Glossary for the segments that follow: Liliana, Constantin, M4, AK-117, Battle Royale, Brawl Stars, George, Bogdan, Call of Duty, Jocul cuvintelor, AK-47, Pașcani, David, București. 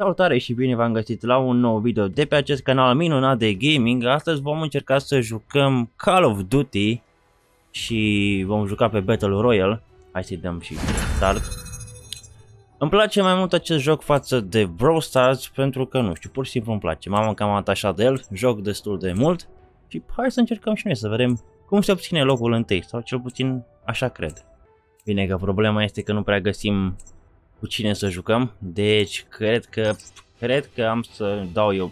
Salutare și bine v-am găsit la un nou video de pe acest canal minunat de gaming. Astăzi vom încerca să jucăm Call of Duty și vom juca pe Battle Royale. Hai să-i dăm și start. Îmi place mai mult acest joc față de Brawl Stars pentru că, nu știu, pur și simplu îmi place. M-am cam atașat de el, joc destul de mult și hai să încercăm și noi să vedem cum se obține locul întâi, sau cel puțin așa cred. Bine că problema este că nu prea găsim cu cine să jucăm, deci cred că am să dau eu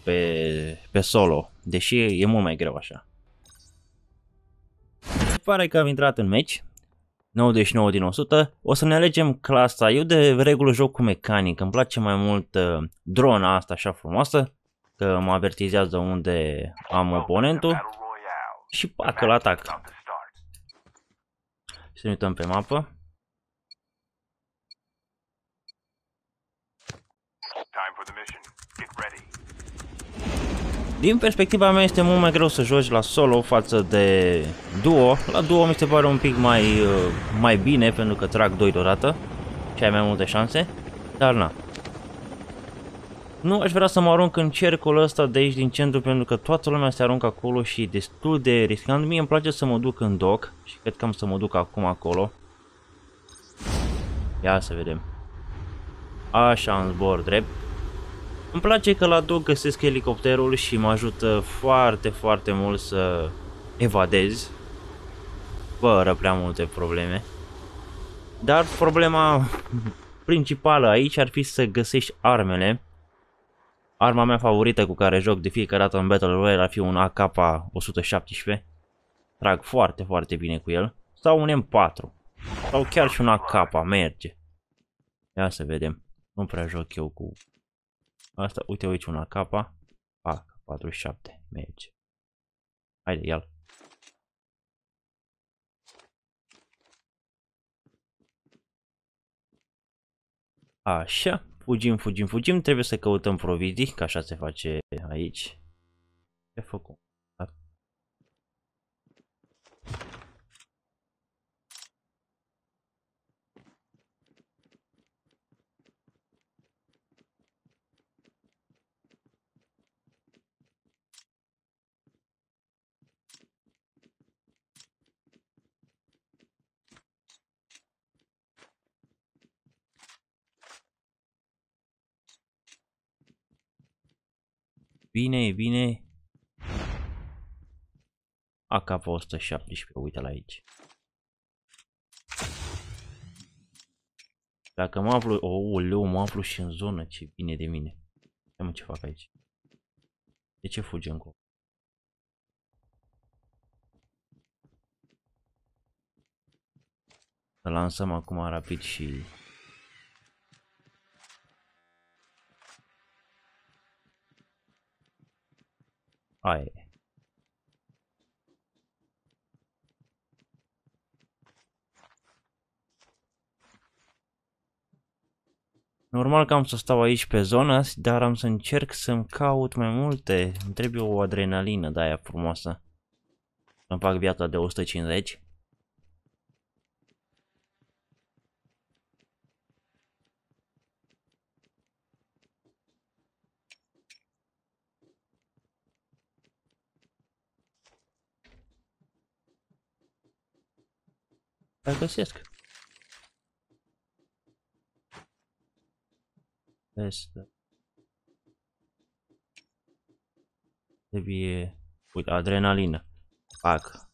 pe solo, deși e mult mai greu așa. Pare că am intrat în meci, 99 din 100, o să ne alegem clasa. Eu de regulă joc cu mecanic, îmi place mai mult drona asta așa frumoasă, că mă avertizează unde am oponentul și pacă la atac. Să ne uităm pe mapă. Din perspectiva mea este mult mai greu să joci la solo față de duo. La duo mi se pare un pic mai bine pentru că trag doi deodată și ai mai multe șanse, dar na. Nu aș vrea să mă arunc în cercul ăsta de aici din centru pentru că toată lumea se aruncă acolo și e destul de riscant. Mie îmi place să mă duc în doc și cred că am să mă duc acum acolo. Ia să vedem. Așa, în zbor drept. Îmi place că la doc găsesc elicopterul și mă ajută foarte mult să evadez fără prea multe probleme. Dar problema principală aici ar fi să găsești armele. Arma mea favorită cu care joc de fiecare dată în Battle Royale ar fi un AK-117. Trag foarte bine cu el. Sau un M4. Sau chiar și un AK, merge. Ia să vedem. Nu prea joc eu cu asta. Uite aici un AK-47. Merge. Haide, ia-l. Așa. Fugim, trebuie să căutăm provizii, că așa se face aici. Ce-a făcut? E bine. AK-117, uite-l aici. Dacă mă aflu, ouleu, mă aflu și în zonă, ce bine de mine. Ia-mă ce fac aici. De ce fugim cu? Să lansăm acum rapid și aia. Normal că am să stau aici pe zonă, dar am să încerc să-mi caut mai multe. Îmi trebuie o adrenalină de aia frumoasă. Îmi fac viața de 150. Îl găsesc. Asta. Trebuie, uite, adrenalină. Pac.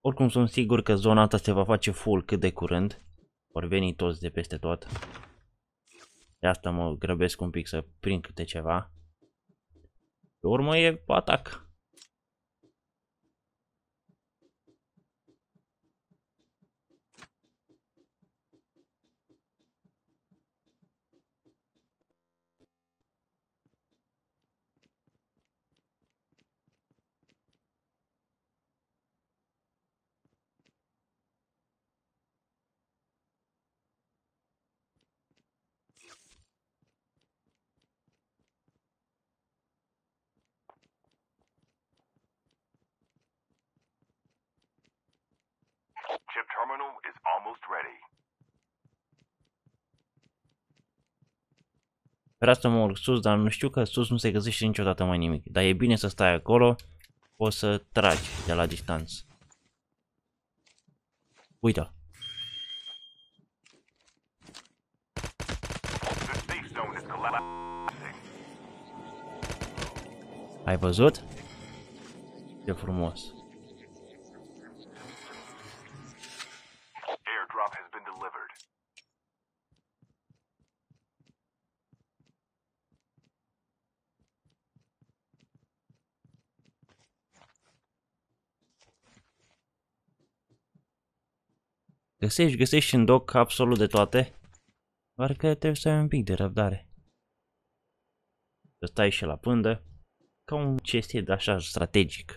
Oricum sunt sigur că zona asta se va face full cât de curând. Vor veni toți de peste tot. De asta mă grăbesc un pic să prind câte ceva. Pe urmă e atac. Terminal is almost ready. Vreau să mă urc sus, dar nu știu că sus nu se găsește niciodată mai nimic. Dar e bine să stai acolo, poți să tragi de la distanță. Uite-l. Ai văzut? Ce frumos. Găsești în doc absolut de toate, doar că trebuie să ai un pic de răbdare. Să stai și la pândă, ca un chestie de așa strategic.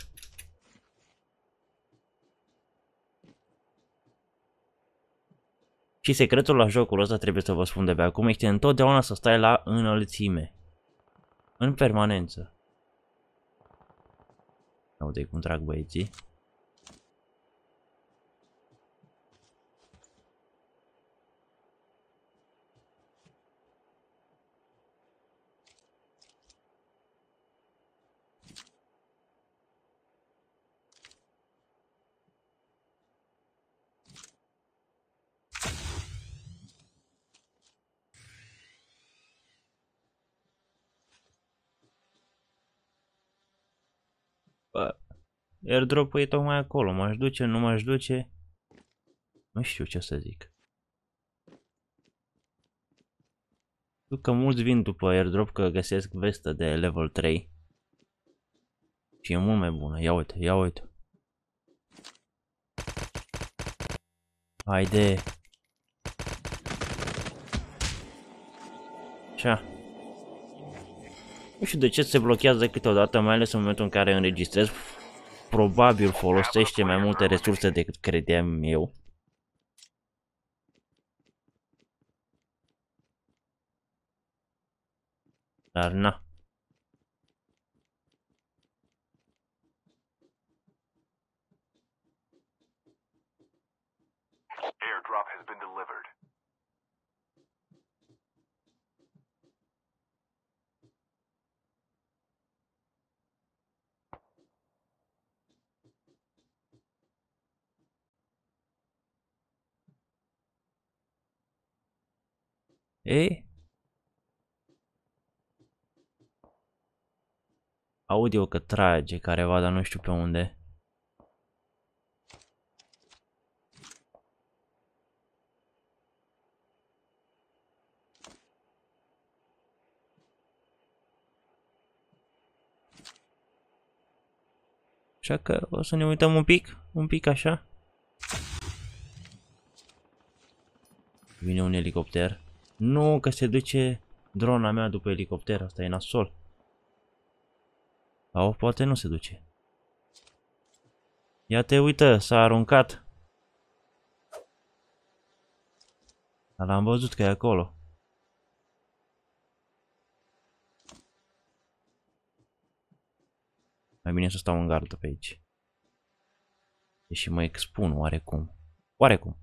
Și secretul la jocul ăsta, trebuie să vă spun de pe acum, este întotdeauna să stai la înălțime. În permanență. Aude cum trag băieții. Airdrop-ul e tocmai acolo, m-aș duce, nu m-aș duce, nu știu ce să zic. Știu că mulți vin după airdrop că găsesc vestă de level 3 și e mult mai bună, ia uite, ia uite. Haide! Așa. Nu știu de ce se blochează câteodată, mai ales în momentul în care înregistrez. Probabil folosește mai multe resurse decât credeam eu. Dar na. Ei? Aud eu că trage careva, dar nu știu pe unde. Așa că o să ne uităm un pic așa. Vine un elicopter. Nu, că se duce drona mea după elicopter, asta e nasol. Sau poate nu se duce. Ia te uită, s-a aruncat. Dar l-am văzut că e acolo. Mai bine să stau în gardă pe aici. Deși mă expun oarecum. Oarecum.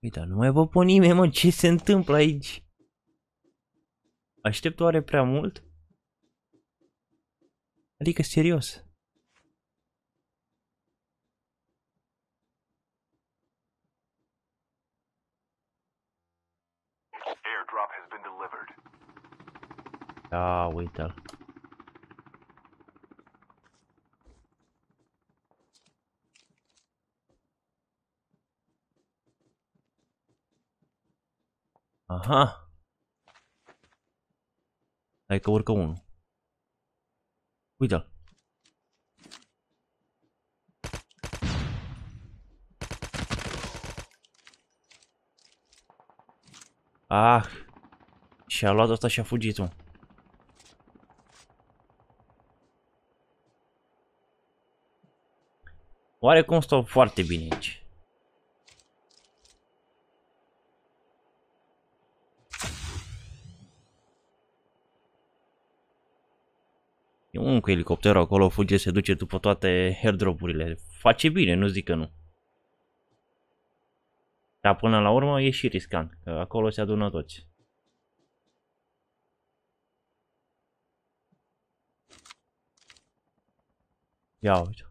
Uite, nu mai vă pun nimeni, mă, ce se întâmplă aici? Aștept oare prea mult? Adică, serios. Airdrop has been delivered. Da, uite-l. Aha! Hai că urcă unul. Uite-l! Ah! Și-a luat asta și-a fugit, mă. Oarecum stau foarte bine aici. E unul cu elicopterul acolo, fuge, se duce după toate airdrop-urile. Face bine, nu zic că nu. Dar până la urmă e și riscant, că acolo se adună toți. Ia uite.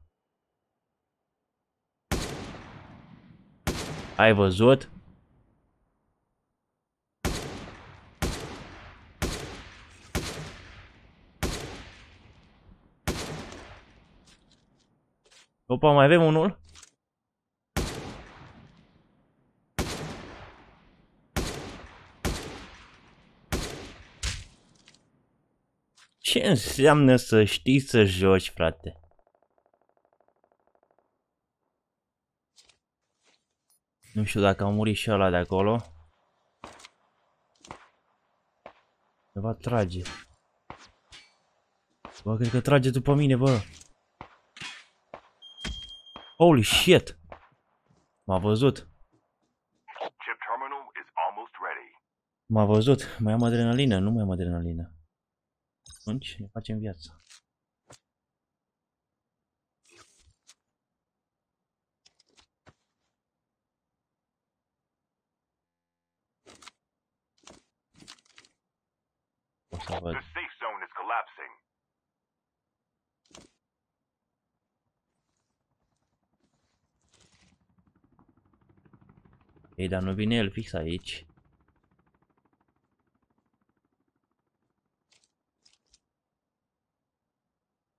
Ai văzut? Opa, mai avem unul. Ce înseamnă să știi să joci, frate? Nu știu dacă a murit și ăla de acolo. Ceva trage. Bă, cred că trage după mine, bă. Holy shit! M-a văzut. M-a văzut. Mai am adrenalină? Nu mai am adrenalină. Atunci ne facem viața. O să văd. Ei, dar nu vine el fix aici.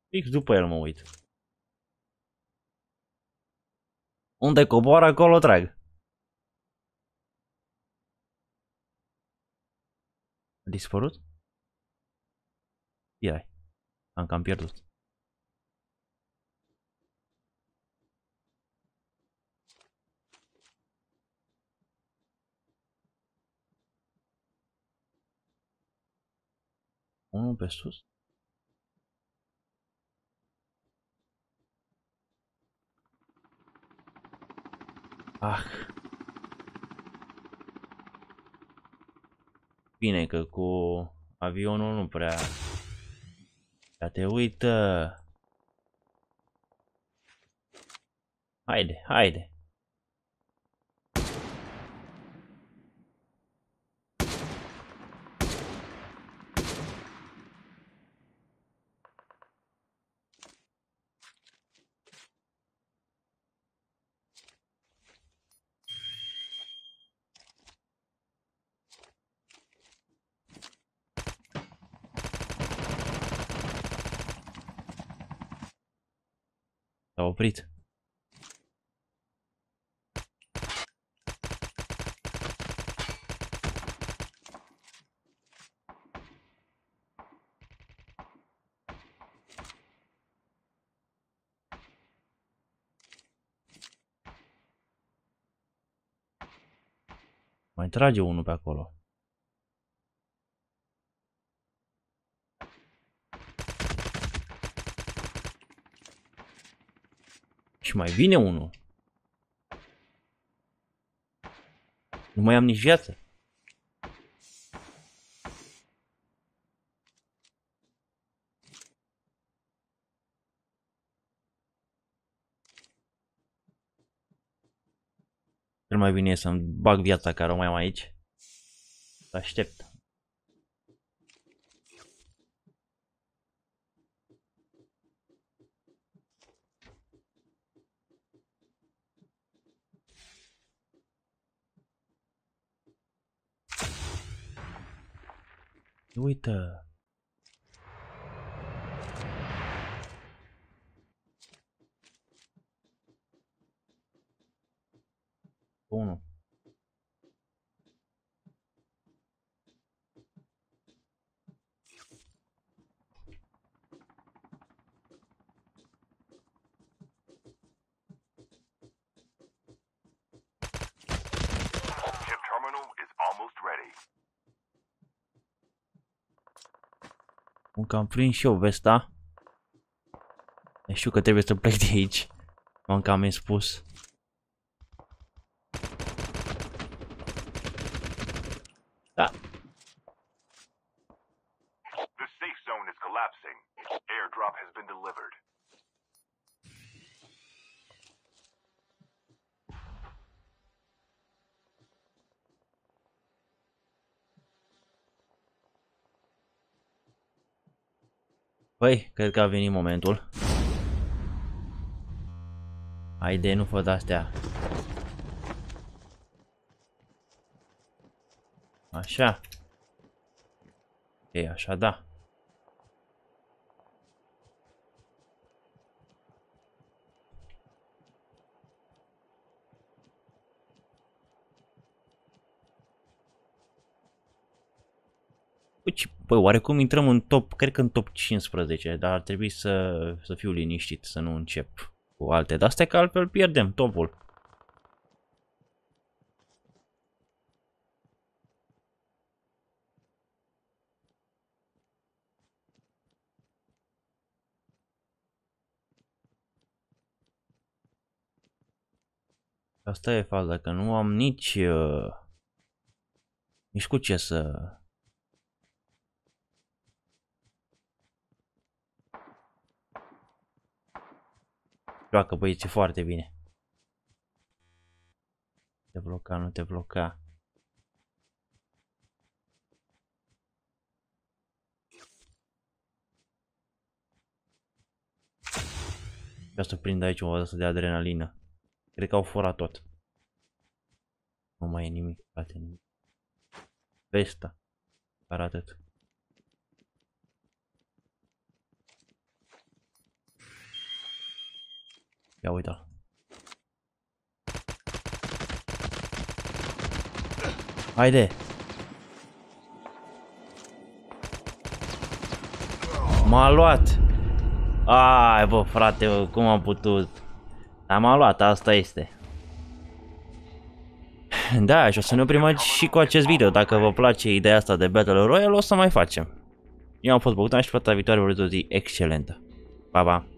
Fix după el mă uit. Unde coboară, acolo trag. A dispărut? Irai. Am cam pierdut. Unul pe sus. Ah. Bine că cu avionul nu prea. Dar te uită. Haide, haide. S-a oprit. Mai trage unul pe acolo. Și mai vine unul. Nu mai am nici viață. Cel mai bine e să-mi bag viața care o mai am aici. Să aștept. Uite. Unu. Ship terminal is almost ready. Cum că am prins și eu vesta. Știu că trebuie să plec de aici. M-am cam expus. Da. Păi, cred că a venit momentul. Haide, nu fă de-astea. Așa. Ei, așa da. Păi, oarecum intrăm în top, cred că în top 15, dar ar trebui să fiu liniștit, să nu încep cu alte. Dar astea că altfel pierdem topul. Asta e faza, că nu am nici cu ce să... Joacă băieții foarte bine. Te bloca, nu te bloca. Vreau să prind aici o dată de adrenalină. Cred că au furat tot. Nu mai e nimic, frate, nimic. Vesta. Dar atât. Ia uita-l. Haide! M-a luat! Ai, bă, frate, cum am putut? Dar m-a luat, asta este. Da, și o să ne oprim aici și cu acest video. Dacă vă place ideea asta de Battle Royale, o să mai facem. Eu am fost Bogdan și pe data viitoare vă urez o zi excelentă. Pa, pa!